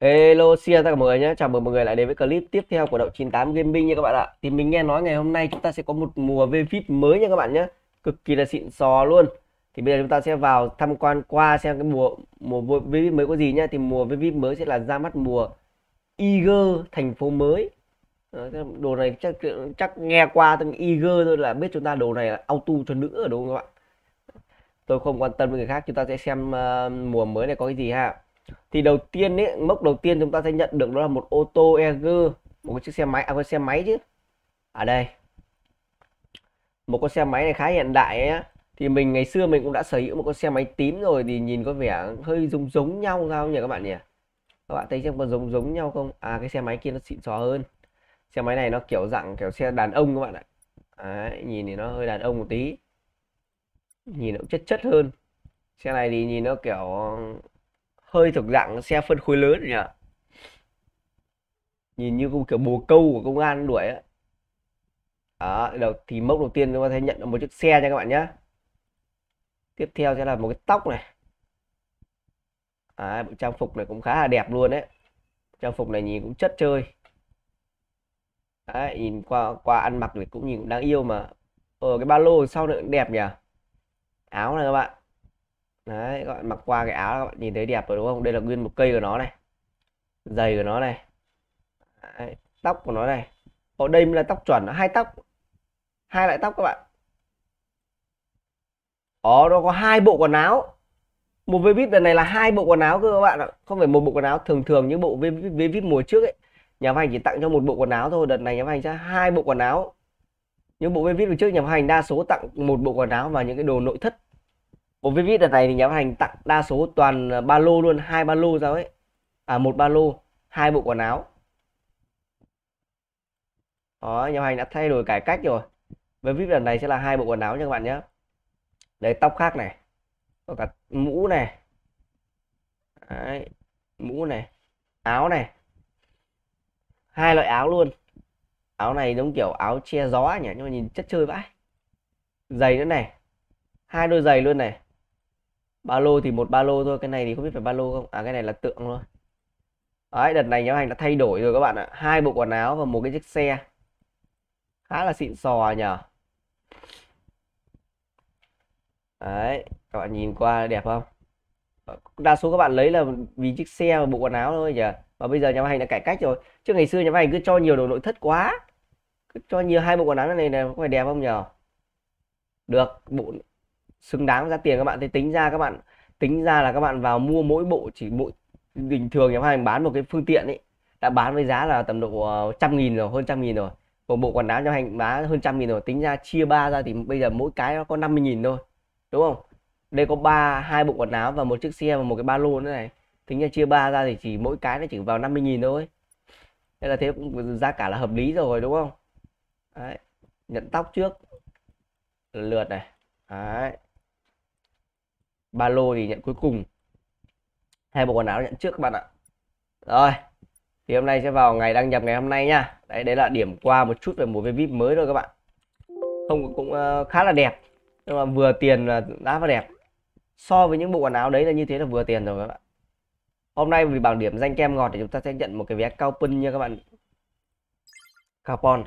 Hello xin chào tất cả mọi người nhé. Chào mừng mọi người lại đến với clip tiếp theo của Đậu 98 Gaming nha các bạn ạ. Thì mình nghe nói ngày hôm nay chúng ta sẽ có một mùa V-Vip mới nha các bạn nhé. Cực kỳ là xịn sò luôn. Thì bây giờ chúng ta sẽ vào tham quan qua xem cái mùa V-Vip mới có gì nhá. Thì mùa V-Vip mới sẽ là ra mắt mùa Eager thành phố mới. Đồ này chắc nghe qua từng Eager thôi là biết chúng ta đồ này là auto cho nữ ở đúng không các bạn. Tôi không quan tâm với người khác, chúng ta sẽ xem mùa mới này có cái gì ha. Thì đầu tiên ấy, mốc đầu tiên chúng ta sẽ nhận được đó là một ô tô Eager, một cái chiếc xe máy, con xe máy chứ. Ở đây. Một con xe máy này khá hiện đại ấy. Thì mình ngày xưa mình cũng đã sở hữu một con xe máy tím rồi, thì nhìn có vẻ hơi giống nhau sao nhỉ các bạn nhỉ? Các bạn thấy xem có giống nhau không? À cái xe máy kia nó xịn xò hơn. Xe máy này nó kiểu dạng kiểu xe đàn ông các bạn ạ. Đấy, nhìn thì nó hơi đàn ông một tí. Nhìn nó cũng chất hơn. Xe này thì nhìn nó kiểu hơi thuộc dạng xe phân khối lớn nhỉ, nhìn như kiểu bồ câu của công an đuổi ấy. Đó, thì mốc đầu tiên chúng ta thấy nhận được một chiếc xe nha các bạn nhé. Tiếp theo sẽ là một cái tóc này, bộ trang phục này cũng khá là đẹp luôn đấy, trang phục này nhìn cũng chất chơi đấy, nhìn qua ăn mặc thì cũng nhìn cũng đáng yêu mà. Cái ba lô sau này cũng đẹp nhỉ, áo này các bạn. Đấy, các bạn mặc qua cái áo các bạn nhìn thấy đẹp rồi đúng không? Đây là nguyên một cây của nó này, giày của nó này. Đấy, tóc của nó này. Ở đây là tóc chuẩn, hai loại tóc các bạn. Nó có hai bộ quần áo. Một V-Vip lần này là hai bộ quần áo cơ các bạn ạ, không phải một bộ quần áo. Thường những bộ V-Vip mùa trước ấy, nhà phát hành chỉ tặng cho một bộ quần áo thôi. Đợt này nhà phát hành ra hai bộ quần áo. Những bộ V-Vip trước nhà phát hành đa số tặng một bộ quần áo và những cái đồ nội thất. Bộ V-Vip đợt này thì nhà phát hành tặng đa số toàn ba lô luôn, hai ba lô sao ấy. Một ba lô, hai bộ quần áo. Đó, nhà phát hành đã thay đổi cải cách rồi. V-Vip đợt này sẽ là hai bộ quần áo nha các bạn nhé. Đấy, tóc khác này. Có cả mũ này. Đấy, mũ này, áo này. Hai loại áo luôn. Áo này giống kiểu áo che gió nhỉ, nhưng mà nhìn chất chơi vãi. Giày nữa này. Hai đôi giày luôn này. Ba lô thì một ba lô thôi, cái này thì không biết phải ba lô không. Cái này là tượng thôi. Đấy, đợt này nhà hành đã thay đổi rồi các bạn ạ. Hai bộ quần áo và một cái chiếc xe. Khá là xịn sò nhỉ. Đấy, các bạn nhìn qua đẹp không? Đa số các bạn lấy là vì chiếc xe và bộ quần áo thôi nhỉ. Và bây giờ nhà hành đã cải cách rồi. Trước ngày xưa nhà hành cứ cho nhiều đồ nội thất quá. Cứ cho nhiều hai bộ quần áo này này, có phải đẹp không nhỉ? Được, bộ xứng đáng giá tiền các bạn. Thì tính ra là các bạn vào mua mỗi bộ, chỉ bộ bình thường nhà phát hành bán một cái phương tiện ấy đã bán với giá là tầm độ 100.000 rồi, hơn 100.000 rồi. Còn bộ quần áo nhà hành bán hơn 100.000 rồi, tính ra chia 3 ra thì bây giờ mỗi cái nó có 50.000 thôi đúng không? Đây có hai bộ quần áo và một chiếc xe và một cái ba lô nữa này, tính ra chia 3 ra thì chỉ mỗi cái nó chỉ vào 50.000 thôi. Đây là thế cũng giá cả là hợp lý rồi đúng không? Đấy, nhận tóc trước lượt này. Đấy, ba lô thì nhận cuối cùng, hai bộ quần áo nhận trước các bạn ạ. Rồi thì hôm nay sẽ vào ngày đăng nhập ngày hôm nay nha. Đấy là điểm qua một chút về mùa V-Vip mới rồi các bạn. Không cũng khá là đẹp, nhưng mà vừa tiền là đã và đẹp. So với những bộ quần áo đấy là như thế là vừa tiền rồi các bạn. Hôm nay vì bảng điểm danh kem ngọt thì chúng ta sẽ nhận một cái vé coupon nha các bạn. Coupon.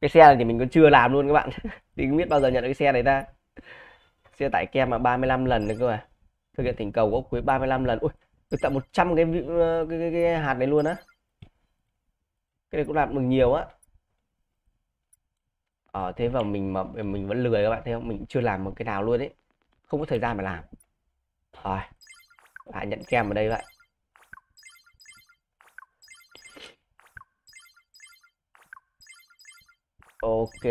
Cái xe này thì mình còn chưa làm luôn các bạn. Thì không biết bao giờ nhận được cái xe này ta. Xe tải kem mà 35 lần nữa cơ mà. Thực hiện thỉnh cầu của quý 35 lần. Ui, được tặng 100 cái hạt này luôn á. Cái này cũng làm được nhiều á. Thế vào mình vẫn lười các bạn thấy không? Mình chưa làm một cái nào luôn đấy. Không có thời gian mà làm. Rồi. Lại nhận kem ở đây vậy. Ok.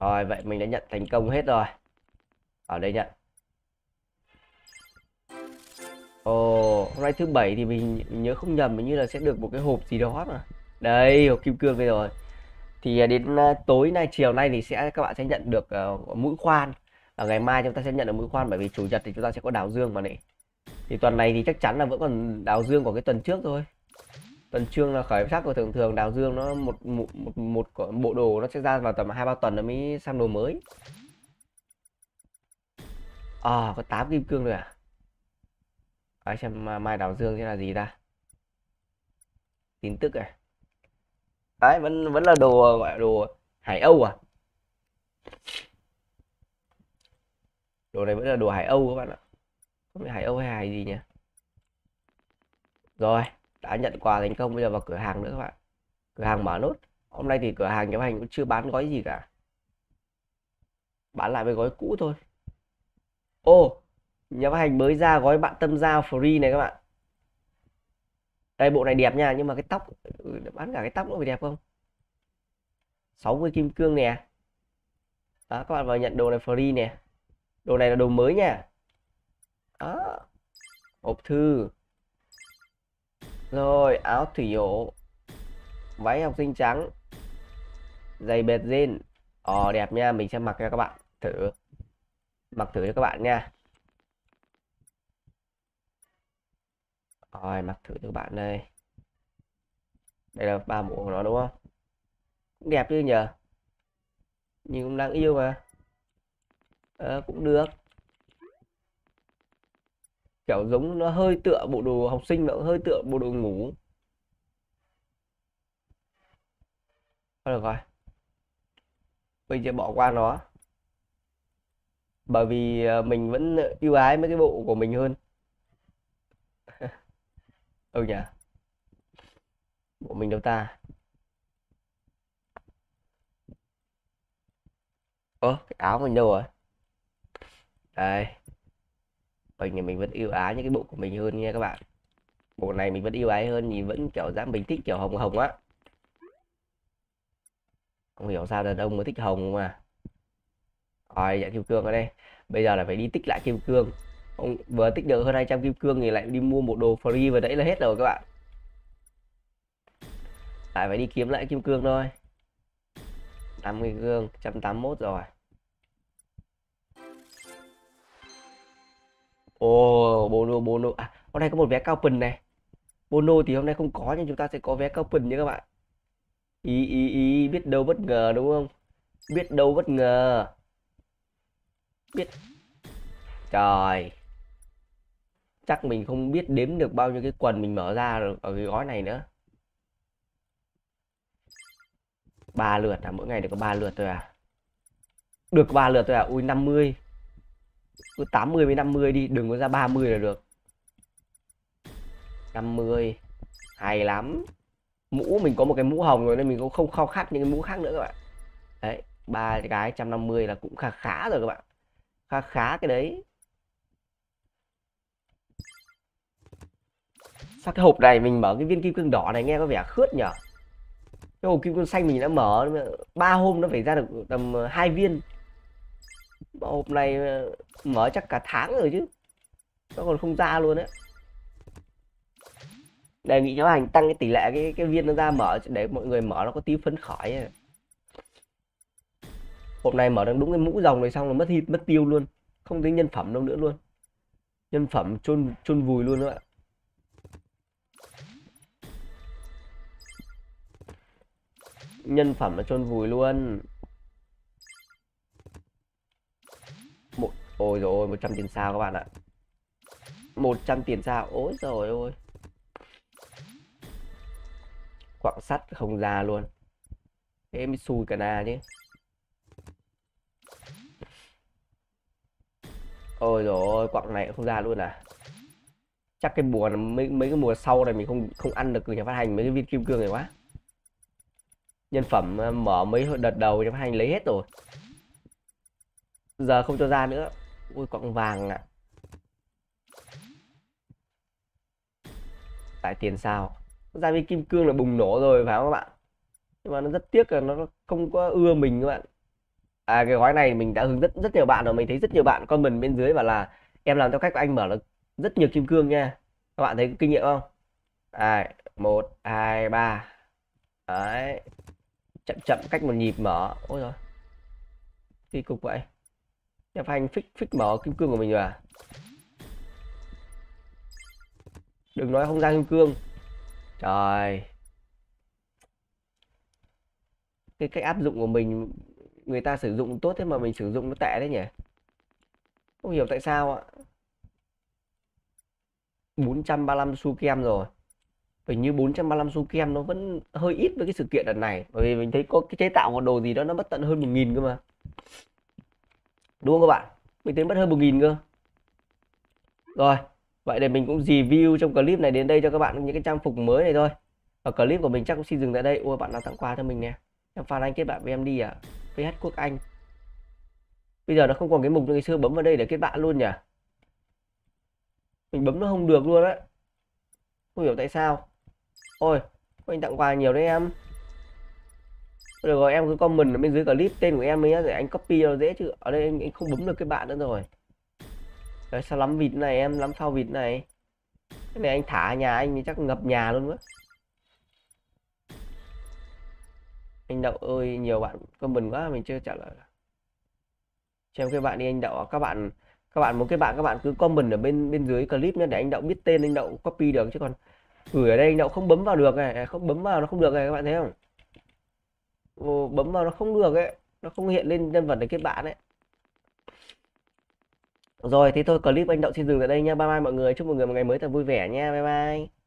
Rồi vậy mình đã nhận thành công hết rồi. Ở đây nhận. Hôm nay thứ bảy thì mình nhớ không nhầm, mình như là sẽ được một cái hộp gì đó mà. Đây, hộp kim cương đây rồi. Thì đến tối nay, chiều nay thì các bạn sẽ nhận được mũi khoan. Ở ngày mai chúng ta sẽ nhận được mũi khoan, bởi vì chủ nhật thì chúng ta sẽ có đảo dương mà này. Thì tuần này thì chắc chắn là vẫn còn đảo dương của cái tuần trước thôi. Tuần trương là khởi sắc của thường đào dương nó một bộ đồ nó sẽ ra vào tầm 2-3 tuần nó mới sang đồ mới. Có 8 kim cương rồi à? Đấy, xem Mai Đảo Dương thế là gì ta, tin tức à. Đấy, vẫn là đồ gọi là đồ Hải Âu à, đồ này vẫn là đồ Hải Âu các bạn ạ, không phải Hải Âu hay Hải gì nhỉ. Rồi, đã nhận quà thành công, bây giờ vào cửa hàng nữa các bạn, cửa hàng mở nốt. Hôm nay thì cửa hàng nhóm hành cũng chưa bán gói gì cả, bán lại với gói cũ thôi. Ô, nhóm hành mới ra gói bạn tâm giao free này các bạn. Đây, bộ này đẹp nha, nhưng mà cái tóc, bán cả cái tóc nó phải đẹp không. 60 kim cương nè. Đó, các bạn vào nhận đồ này free nè. Đồ này là đồ mới nha. Đó, hộp thư. Rồi, áo thủy ổ, váy học sinh trắng, giày bệt jean. Đẹp nha, mình sẽ mặc cho các bạn thử, mặc thử cho các bạn nha. Rồi, mặc thử cho các bạn đây. Đây là ba bộ của nó đúng không? Cũng đẹp chứ nhờ, nhưng cũng đáng yêu mà. Cũng được. Kiểu giống nó hơi tựa bộ đồ học sinh, nó cũng hơi tựa bộ đồ ngủ. Thôi được rồi, mình sẽ bỏ qua nó, bởi vì mình vẫn ưu ái mấy cái bộ của mình hơn. Ừ nhỉ, bộ mình đâu ta. Cái áo mình đâu rồi đây. Mình vẫn ưu ái những cái bộ của mình hơn nha các bạn. Bộ này mình vẫn ưu ái hơn, nhìn vẫn kiểu dáng mình thích kiểu hồng hồng á, không hiểu sao đàn ông mới thích hồng mà. Rồi, dạ kim cương ở đây. Bây giờ là phải đi tích lại kim cương. Vừa tích được hơn 200 kim cương thì lại đi mua một đồ free vừa nãy là hết rồi các bạn. Lại phải đi kiếm lại kim cương thôi. 50 kim cương, 181 rồi. Bono, Bono. À, hôm nay có một vé cao pần này. Bono thì hôm nay không có, nhưng chúng ta sẽ có vé cao pần nha các bạn. Ý, biết đâu bất ngờ đúng không? Biết đâu bất ngờ. Biết. Trời, chắc mình không biết đếm được bao nhiêu cái quần mình mở ra được ở cái gói này nữa. 3 lượt à, mỗi ngày được có 3 lượt thôi à. Được 3 lượt thôi à, ui 50. Cứ 80 với 50 đi, đừng có ra 30 là được. 50, hay lắm. Mũ mình có một cái mũ hồng rồi nên mình cũng không khao khát những cái mũ khác nữa các bạn. Đấy, 3 cái 150 là cũng khá khá rồi các bạn. Khá khá cái đấy. Sao cái hộp này mình mở cái viên kim cương đỏ này nghe có vẻ khướt nhở. Cái hộp kim cương xanh mình đã mở 3 hôm nó phải ra được tầm 2 viên. Mà hộp này mở chắc cả tháng rồi chứ, nó còn không ra luôn đấy. Đề nghị nhóm hành tăng cái tỷ lệ cái viên nó ra mở, để mọi người mở nó có tí phấn khởi ấy. Hộp này mở đúng cái mũ rồng này xong là mất hit mất tiêu luôn, không thấy nhân phẩm đâu nữa luôn, nhân phẩm chôn vùi luôn nữa. Nhân phẩm là chôn vùi luôn. Ôi dồi ôi, 100 tiền sao các bạn ạ, 100 tiền sao, ôi dồi ôi. Quặng sắt không ra luôn, thế mới xui cả nà chứ. Ôi dồi ôi, quặng này không ra luôn à. Chắc cái mùa mấy cái mùa sau này mình không ăn được từ nhà phát hành mấy cái viên kim cương này quá. Nhân phẩm mở mấy đợt đầu nhà phát hành lấy hết rồi, giờ không cho ra nữa. Ôi quặng vàng ạ. Tại tiền sao ra viên kim cương là bùng nổ rồi phải không các bạn. Nhưng mà nó rất tiếc là nó không có ưa mình các bạn. À, cái gói này mình đã hướng dẫn rất nhiều bạn rồi. Mình thấy rất nhiều bạn comment bên dưới bảo là em làm theo cách của anh mở là rất nhiều kim cương nha. Các bạn thấy kinh nghiệm không? 1, 2, 3. Đấy, chậm chậm cách một nhịp mở. Ôi rồi, kỳ cục vậy. Nhà phát hành fix mở kim cương của mình rồi à. Đừng nói không ra kim cương. Trời, cái cách áp dụng của mình, người ta sử dụng tốt thế mà mình sử dụng nó tệ đấy nhỉ, không hiểu tại sao ạ. 435 su kem rồi. Hình như 435 su kem nó vẫn hơi ít với cái sự kiện lần này. Bởi vì mình thấy có cái chế tạo một đồ gì đó nó mất tận hơn 1000 cơ mà. Đúng không các bạn? Mình thấy mất hơn 1000 cơ. Rồi, vậy để mình cũng review trong clip này đến đây cho các bạn những cái trang phục mới này thôi. Và clip của mình chắc cũng xin dừng tại đây. Ôi, bạn nào tặng quà cho mình nè. Em Phan Anh kết bạn với em đi à? VH Quốc Anh. Bây giờ nó không còn cái mục như ngày xưa bấm vào đây để kết bạn luôn nhỉ? Mình bấm nó không được luôn á. Không hiểu tại sao. Ôi, anh tặng quà nhiều đấy em. Được rồi, em cứ comment ở bên dưới clip tên của em ấy nhá, để anh copy nó dễ chứ. Ở đây anh không bấm được cái bạn nữa rồi. Đấy, sao lắm vịt này em, lắm phao vịt này. Cái này anh thả nhà anh thì chắc ngập nhà luôn á. Anh Đậu ơi, nhiều bạn comment quá mình chưa trả lời. Cho em cái bạn đi anh Đậu. Các bạn muốn các bạn cứ comment ở bên dưới clip nữa để anh Đậu biết tên anh Đậu copy được, chứ còn gửi ở đây anh Đậu không bấm vào được này, không bấm vào nó không được này, các bạn thấy không? Ồ, bấm vào nó không được ấy, nó không hiện lên nhân vật để kết bạn ấy. Rồi, thế thôi clip anh Đậu xin dừng tại đây nha. Bye bye mọi người, chúc mọi người một ngày mới thật vui vẻ nha. Bye bye.